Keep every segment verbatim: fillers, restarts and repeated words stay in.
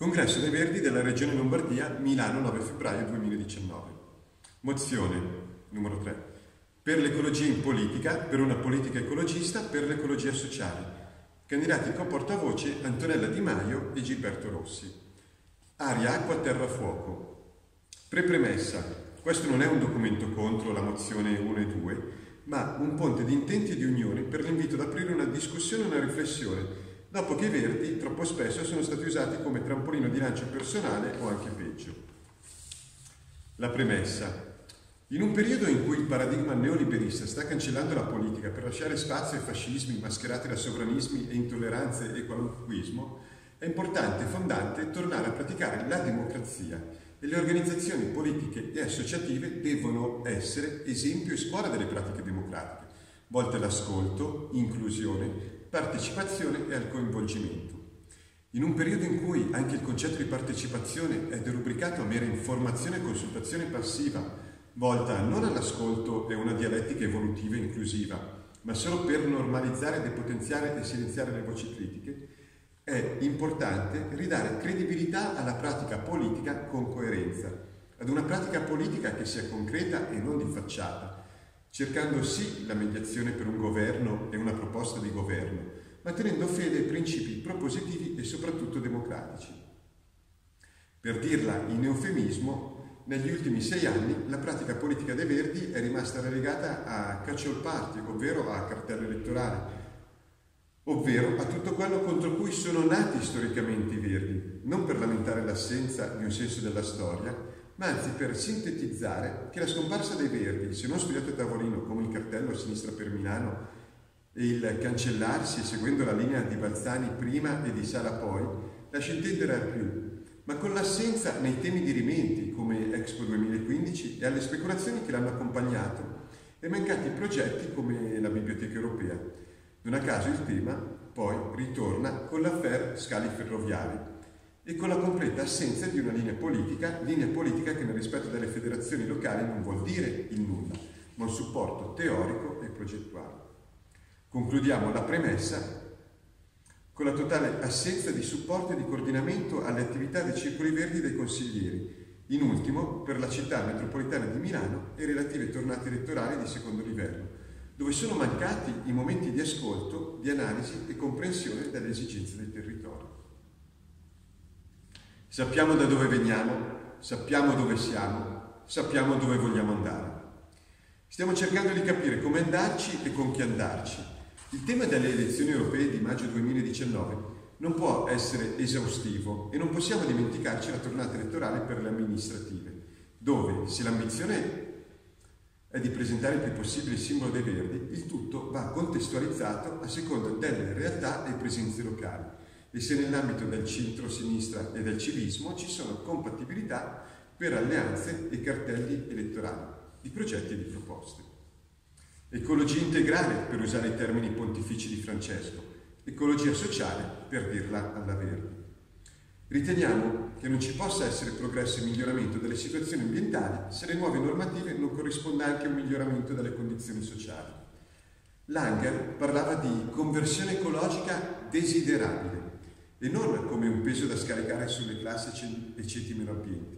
Congresso dei Verdi della Regione Lombardia, Milano, nove febbraio duemiladiciannove. Mozione numero tre. Per l'ecologia in politica, per una politica ecologista, per l'ecologia sociale. Candidati con portavoce Antonella Di Maio e Gilberto Rossi. Aria, acqua, terra, fuoco. Pre-premessa, questo non è un documento contro la mozione uno e due, ma un ponte di intenti e di unione per l'invito ad aprire una discussione e una riflessione, dopo che i Verdi troppo spesso sono stati usati come trampolino di lancio personale o anche peggio. La premessa. In un periodo in cui il paradigma neoliberista sta cancellando la politica per lasciare spazio ai fascismi mascherati da sovranismi e intolleranze e qualunquismo, è importante e fondante tornare a praticare la democrazia e le organizzazioni politiche e associative devono essere esempio e scuola delle pratiche democratiche, volte all'ascolto, inclusione, partecipazione e al coinvolgimento. In un periodo in cui anche il concetto di partecipazione è derubricato a mera informazione e consultazione passiva, volta non all'ascolto e una dialettica evolutiva e inclusiva, ma solo per normalizzare, depotenziare e silenziare le voci critiche, è importante ridare credibilità alla pratica politica con coerenza, ad una pratica politica che sia concreta e non di facciata, cercando sì la mediazione per un governo e una proposta di governo, ma tenendo fede ai principi propositivi e soprattutto democratici. Per dirla in eufemismo, negli ultimi sei anni la pratica politica dei Verdi è rimasta relegata a catch-all party, ovvero a cartello elettorale, ovvero a tutto quello contro cui sono nati storicamente i Verdi, non per lamentare l'assenza di un senso della storia, ma anzi per sintetizzare che la scomparsa dei Verdi, se non studiata a tavolino come il cartello a sinistra per Milano e il cancellarsi seguendo la linea di Balzani prima e di Sala poi, lascia intendere al più, ma con l'assenza nei temi dirimenti come Expo duemilaquindici e alle speculazioni che l'hanno accompagnato e mancati progetti come la Biblioteca Europea. Non a caso il tema poi ritorna con l'affair Scali Ferroviari, e con la completa assenza di una linea politica, linea politica che nel rispetto delle federazioni locali non vuol dire il nulla, ma un supporto teorico e progettuale. Concludiamo la premessa con la totale assenza di supporto e di coordinamento alle attività dei circoli verdi dei consiglieri, in ultimo per la città metropolitana di Milano e relative tornate elettorali di secondo livello, dove sono mancati i momenti di ascolto, di analisi e comprensione delle esigenze del territorio. Sappiamo da dove veniamo, sappiamo dove siamo, sappiamo dove vogliamo andare. Stiamo cercando di capire come andarci e con chi andarci. Il tema delle elezioni europee di maggio duemiladiciannove non può essere esaustivo e non possiamo dimenticarci la tornata elettorale per le amministrative, dove, se l'ambizione è di presentare il più possibile il simbolo dei Verdi, il tutto va contestualizzato a seconda delle realtà e presenze locali. E se nell'ambito del centro-sinistra e del civismo ci sono compatibilità per alleanze e cartelli elettorali, di progetti e di proposte. Ecologia integrale, per usare i termini pontifici di Francesco, ecologia sociale, per dirla alla Verdi. Riteniamo che non ci possa essere progresso e miglioramento delle situazioni ambientali se le nuove normative non corrisponda anche a un miglioramento delle condizioni sociali. Langer parlava di conversione ecologica desiderabile, e non come un peso da scaricare sulle classi e ceti meno abbienti.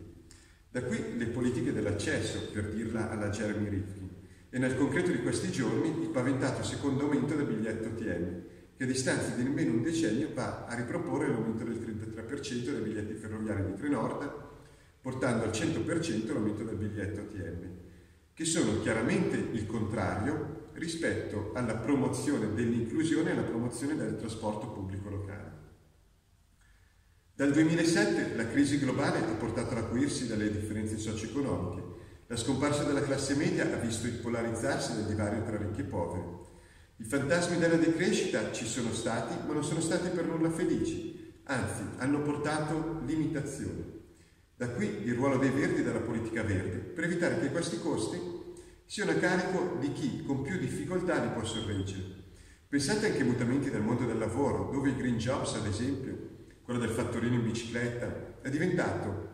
Da qui le politiche dell'accesso, per dirla alla Jeremy Rifkin, e nel concreto di questi giorni il paventato secondo aumento del biglietto A T M, che a distanza di nemmeno un decennio va a riproporre l'aumento del trentatré per cento dei biglietti ferroviari di Trenord, portando al cento per cento l'aumento del biglietto A T M, che sono chiaramente il contrario rispetto alla promozione dell'inclusione e alla promozione del trasporto pubblico locale. Dal duemilasette la crisi globale ha portato all'acuirsi delle differenze socio-economiche, la scomparsa della classe media ha visto il polarizzarsi del divario tra ricchi e poveri. I fantasmi della decrescita ci sono stati, ma non sono stati per nulla felici, anzi hanno portato limitazioni. Da qui il ruolo dei Verdi e della politica verde, per evitare che questi costi siano a carico di chi con più difficoltà li può sorreggere. Pensate anche ai mutamenti del mondo del lavoro, dove il green jobs, ad esempio, quello del fattorino in bicicletta, è diventato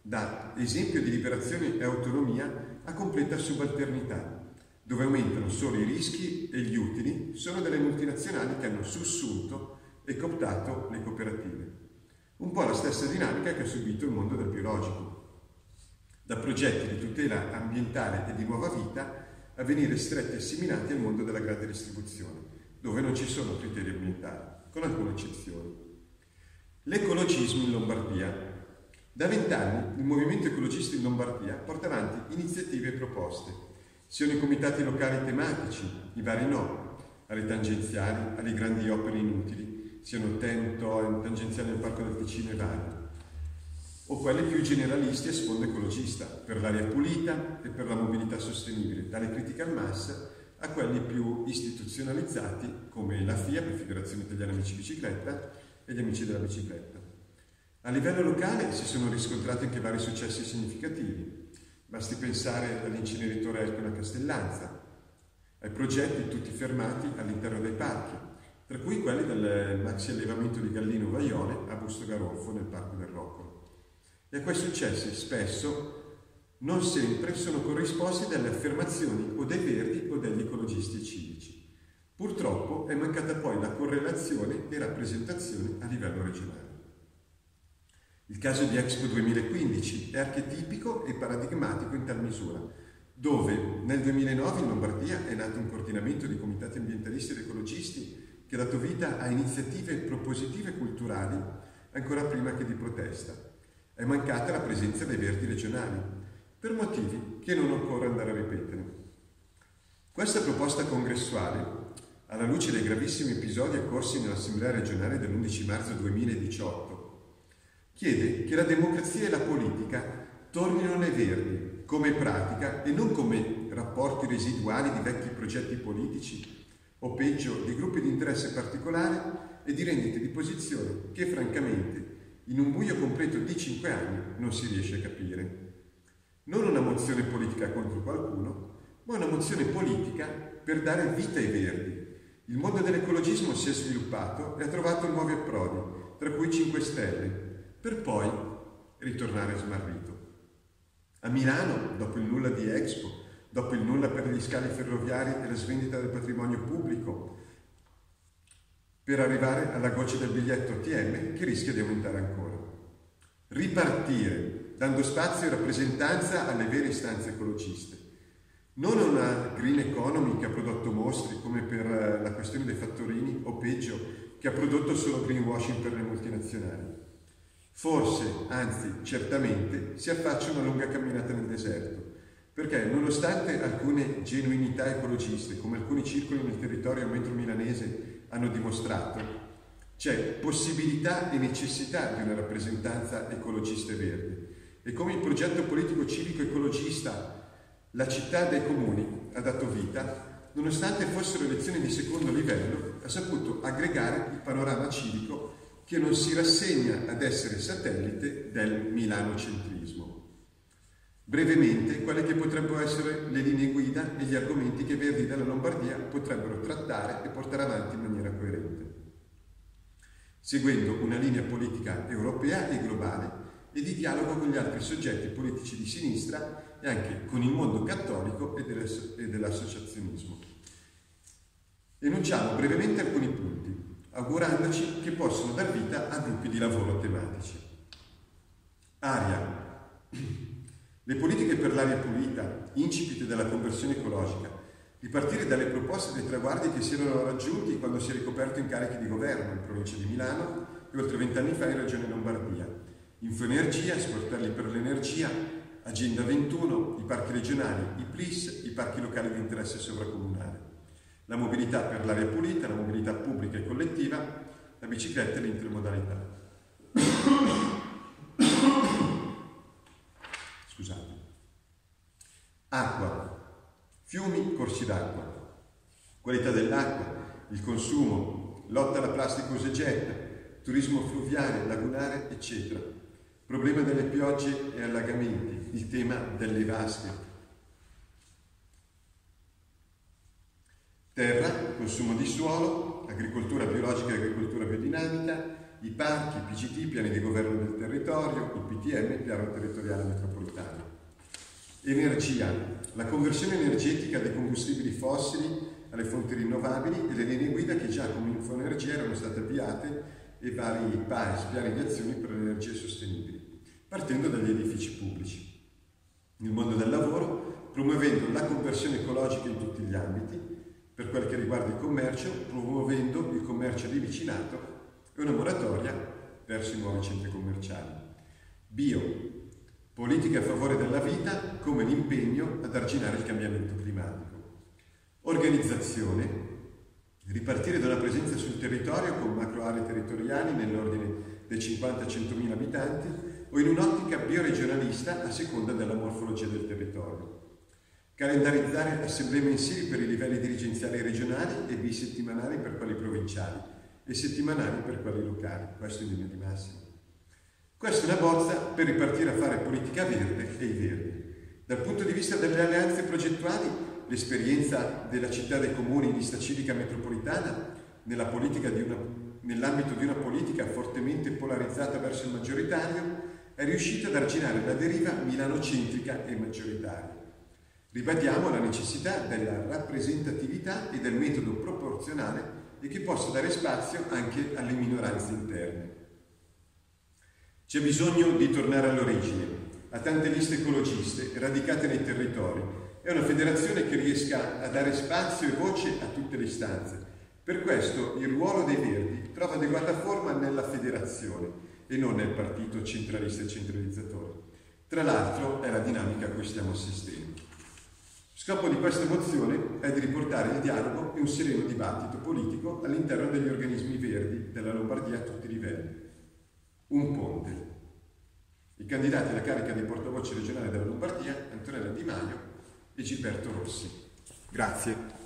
da esempio di liberazione e autonomia a completa subalternità, dove aumentano solo i rischi e gli utili solo delle multinazionali che hanno sussunto e cooptato le cooperative. un po' la stessa dinamica che ha subito il mondo del biologico, da progetti di tutela ambientale e di nuova vita a venire stretti e assimilati al mondo della grande distribuzione, dove non ci sono criteri ambientali, con alcune eccezioni. L'ecologismo in Lombardia. Da vent'anni il movimento ecologista in Lombardia porta avanti iniziative e proposte, siano i comitati locali tematici, i vari no, alle tangenziali, alle grandi opere inutili, siano T E N, T O E M, tangenziali al Parco del Ticino e vari, o quelle più generalisti a sfondo ecologista, per l'aria pulita e per la mobilità sostenibile, dalle critical mass a quelli più istituzionalizzati come la F I A, per Federazione Italiana Amici Bicicletta, e gli Amici della Bicicletta. A livello locale si sono riscontrati anche vari successi significativi. Basti pensare all'inceneritore Elco a Castellanza, ai progetti tutti fermati all'interno dei parchi, tra cui quelli del maxi allevamento di Gallino Vaione a Busto Garolfo nel Parco del Rocco. E a quei successi spesso, non sempre, sono corrisposti dalle affermazioni o dei Verdi o degli ecologisti civici. Purtroppo è mancata poi la correlazione e rappresentazione a livello regionale. Il caso di Expo duemilaquindici è archetipico e paradigmatico in tal misura, dove nel duemilanove in Lombardia è nato un coordinamento di comitati ambientalisti ed ecologisti che ha dato vita a iniziative propositive e culturali ancora prima che di protesta. È mancata la presenza dei Verdi regionali, per motivi che non occorre andare a ripetere. Questa proposta congressuale, alla luce dei gravissimi episodi occorsi nell'Assemblea regionale dell'undici marzo duemiladiciotto, chiede che la democrazia e la politica tornino nei Verdi come pratica e non come rapporti residuali di vecchi progetti politici o peggio di gruppi di interesse particolare e di rendite di posizione che francamente in un buio completo di cinque anni non si riesce a capire. Non una mozione politica contro qualcuno, ma una mozione politica per dare vita ai Verdi. Il mondo dell'ecologismo si è sviluppato e ha trovato nuovi approdi, tra cui cinque Stelle, per poi ritornare smarrito. A Milano, dopo il nulla di Expo, dopo il nulla per gli scali ferroviari e la svendita del patrimonio pubblico, per arrivare alla goccia del biglietto A T M che rischia di aumentare ancora. Ripartire, dando spazio e rappresentanza alle vere istanze ecologiste. Non una green economy che ha prodotto mostri come per la questione dei fattorini o peggio, che ha prodotto solo greenwashing per le multinazionali. Forse, anzi certamente, si affaccia una lunga camminata nel deserto, perché nonostante alcune genuinità ecologiste, come alcuni circoli nel territorio metro milanese hanno dimostrato, c'è possibilità e necessità di una rappresentanza ecologista e verde. E come il progetto politico civico-ecologista La città dei comuni ha dato vita, nonostante fossero elezioni di secondo livello, ha saputo aggregare il panorama civico che non si rassegna ad essere satellite del milanocentrismo. Brevemente, quelle che potrebbero essere le linee guida e gli argomenti che Verdi della Lombardia potrebbero trattare e portare avanti in maniera coerente, seguendo una linea politica europea e globale e di dialogo con gli altri soggetti politici di sinistra e anche con il mondo cattolico e dell'associazionismo. Enunciamo brevemente alcuni punti, augurandoci che possano dar vita a gruppi di lavoro tematici. Aria. Le politiche per l'aria pulita, incipit della conversione ecologica, ripartire dalle proposte dei traguardi che si erano raggiunti quando si è ricoperto incarichi di governo in provincia di Milano e oltre vent'anni fa in regione Lombardia. Infoenergia, sportelli per l'energia, Agenda ventuno, i parchi regionali, i P L I S, i parchi locali di interesse sovracomunale. La mobilità per l'aria pulita, la mobilità pubblica e collettiva, la bicicletta e l'intermodalità. Scusate. Acqua. Fiumi, corsi d'acqua. Qualità dell'acqua, il consumo, lotta alla plastica usa e getta, turismo fluviale, lagunare, eccetera. Problema delle piogge e allagamenti, il tema delle vasche. Terra, consumo di suolo, agricoltura biologica e agricoltura biodinamica, i parchi, i P G T, piani di governo del territorio, il P T M, piano territoriale metropolitano. Energia, la conversione energetica dai combustibili fossili alle fonti rinnovabili e le linee guida che già come Infoenergia erano state avviate e vari PAES, piani di azione per le energie sostenibili, partendo dagli edifici pubblici. Nel mondo del lavoro, promuovendo la conversione ecologica in tutti gli ambiti, per quel che riguarda il commercio, promuovendo il commercio di vicinato e una moratoria verso i nuovi centri commerciali. Bio, politiche a favore della vita come l'impegno ad arginare il cambiamento climatico. Organizzazione, ripartire da una presenza sul territorio con macro aree territoriali nell'ordine dei cinquanta centomila abitanti o in un'ottica bioregionalista a seconda della morfologia del territorio. Calendarizzare assemblee mensili per i livelli dirigenziali regionali e bisettimanali per quelli provinciali e settimanali per quelli locali, questo in linea di massima. Questa è una bozza per ripartire a fare politica verde e i verdi. Dal punto di vista delle alleanze progettuali, l'esperienza della città dei comuni in lista civica metropolitana nell'ambito di una politica fortemente polarizzata verso il maggioritario è riuscita ad arginare la deriva milanocentrica e maggioritaria. Ribadiamo la necessità della rappresentatività e del metodo proporzionale e che possa dare spazio anche alle minoranze interne. C'è bisogno di tornare all'origine, a tante liste ecologiste radicate nei territori. È una federazione che riesca a dare spazio e voce a tutte le istanze. Per questo il ruolo dei Verdi trova adeguata forma nella federazione e non nel partito centralista e centralizzatore. Tra l'altro è la dinamica a cui stiamo assistendo. Scopo di questa mozione è di riportare il dialogo e un sereno dibattito politico all'interno degli organismi Verdi della Lombardia a tutti i livelli. Un ponte. I candidati alla carica di portavoce regionale della Lombardia, Antonella Di Maio e Gilberto Rossi. Grazie.